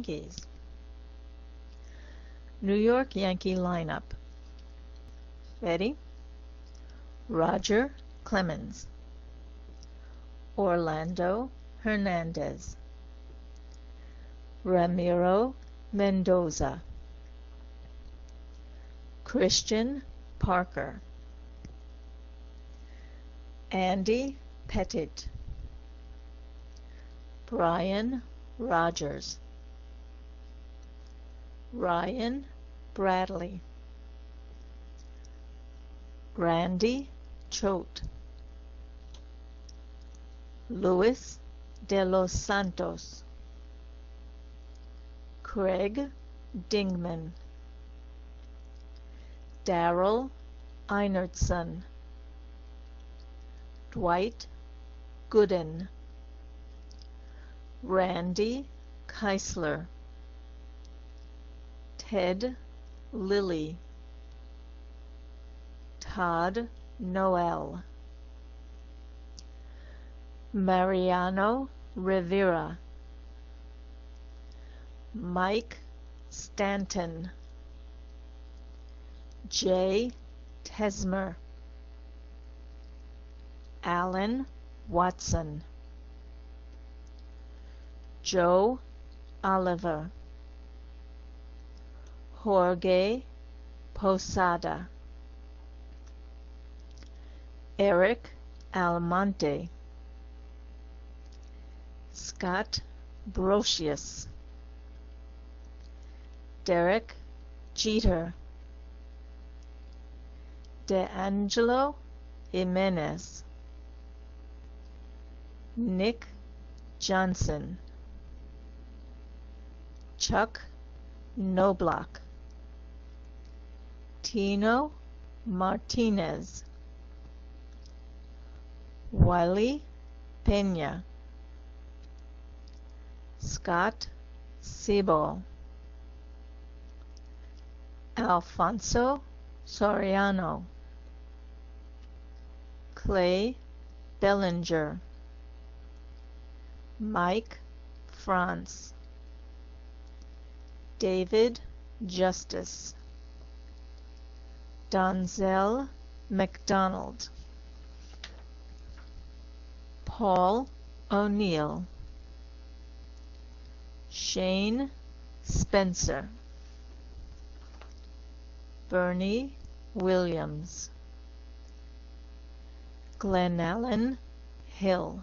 Yankees. New York Yankee lineup. Ready? Roger Clemens, Orlando Hernandez, Ramiro Mendoza, Christian Parker, Andy Pettitte, Brian Rogers, Ryan Bradley, Randy Choate, Luis De Los Santos, Craig Dingman, Darryl Einertson, Dwight Gooden, Randy Keisler, Ted Lily, Todd Noel, Mariano Rivera, Mike Stanton, J Tesmer, Alan Watson, Joe Oliver, Jorge Posada, Eric Almonte, Scott Brocius, Derek Jeter, DeAngelo Jimenez, Nick Johnson, Chuck Knoblauch, Tino Martinez, Wiley Pena, Scott Sibol, Alfonso Soriano, Clay Bellinger, Mike France, David Justice, Donzel McDonald, Paul O'Neill, Shane Spencer, Bernie Williams, Glenallen Hill.